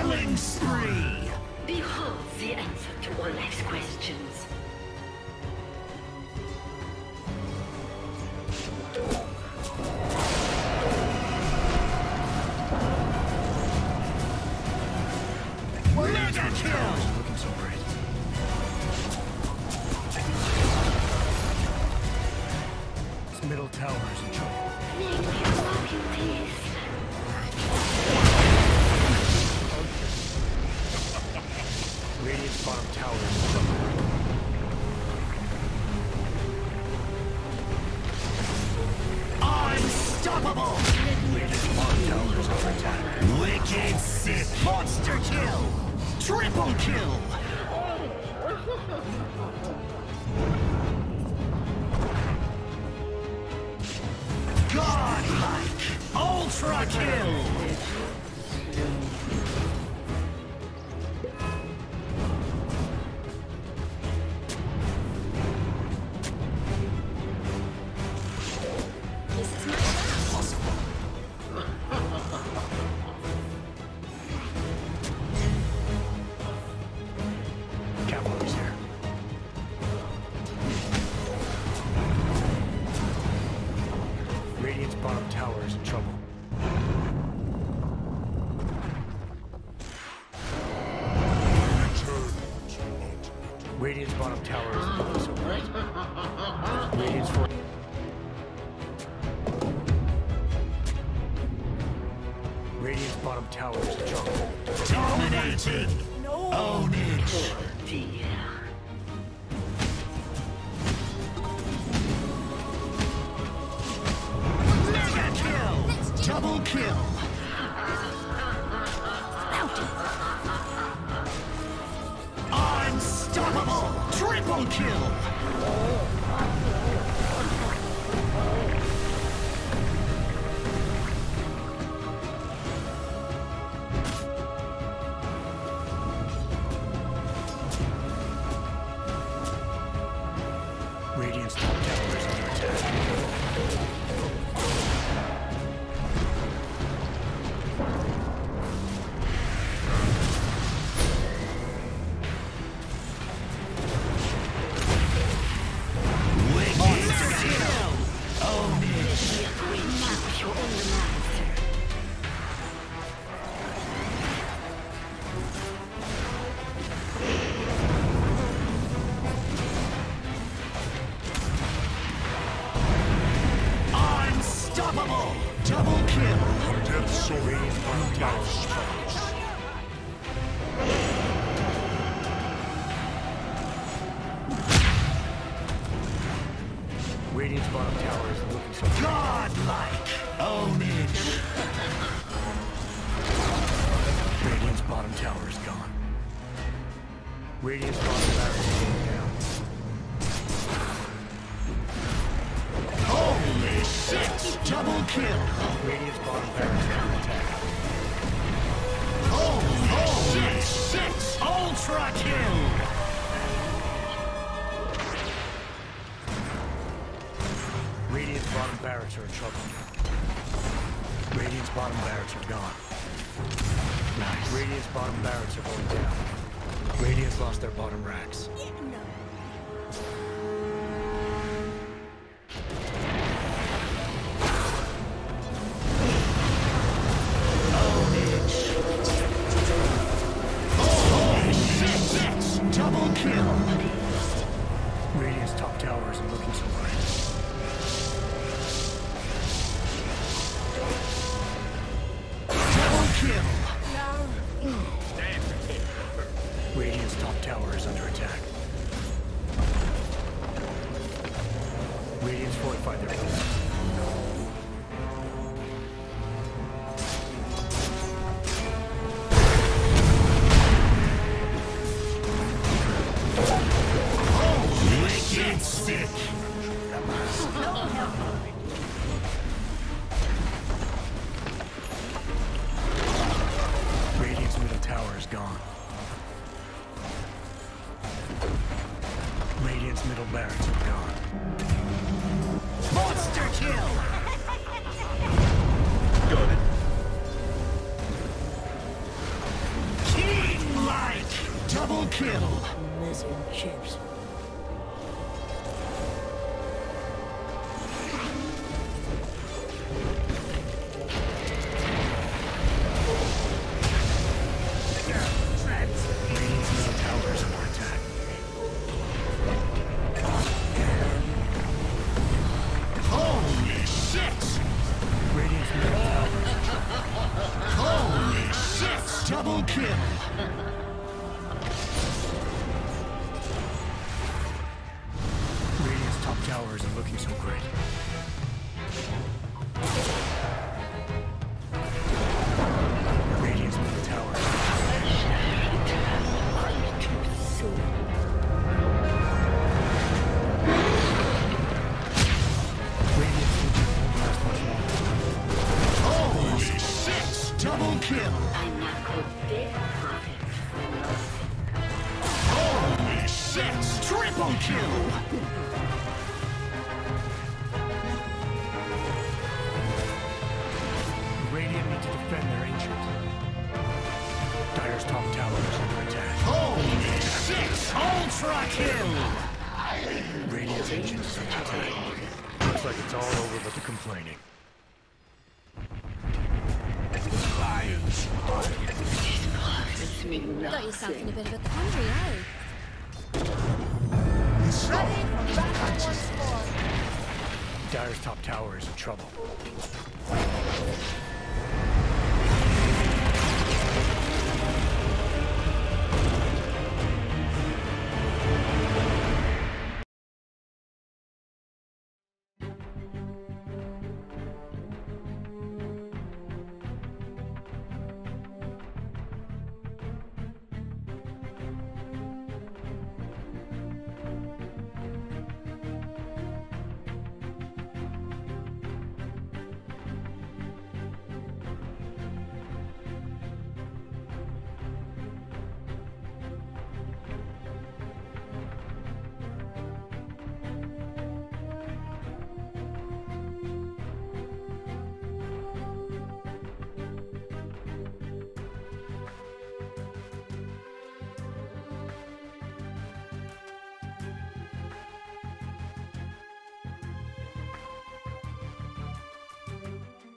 Killing spree! Behold the answer to all life's questions. Mega kill! Looking so great. This middle tower is in trouble. Make your walk in peace. Radiant's bottom tower is crumbling. Unstoppable! Radiant's bottom tower is under attack. Wicked sick! Monster kill! Triple kill! Godlike! Ultra kill! Radiant's bottom tower is close over. Radiant's for Radiant's bottom tower is a jungle. Dominated! No. Own it! Mega kill! Double kill! Triple kill! Radiant's top tower is under attack. Double kill! My death so radiant from God's house. Radiant's bottom tower is looking so godlike! Own it! Radiant's bottom tower is gone. Radiant's bottom tower is going down. Holy shit! Double kill! Radiant's bottom tower is under attack. Holy shit! Ultra kill! Radiant's bottom barracks are in trouble. Radiant's bottom barracks are gone. Nice. Radiant's bottom barracks are going down. Radiant's lost their bottom racks. Yeah, no. Radiant's top tower is under attack. Radiant's fortified their position. Oh, wicked sick! Radiant's middle tower is gone. Radiant's middle barracks are gone. Monster kill! Got it. Double kill. Missing chips. Double kill! Radiant's top tower isn't looking so great. Radiant's middle tower. Radiant's middle last much longer. Holy shit! Double kill! Holy shit! Triple kill! Got yourself in a bit of a quandary, eh? Dyer's top tower is in trouble.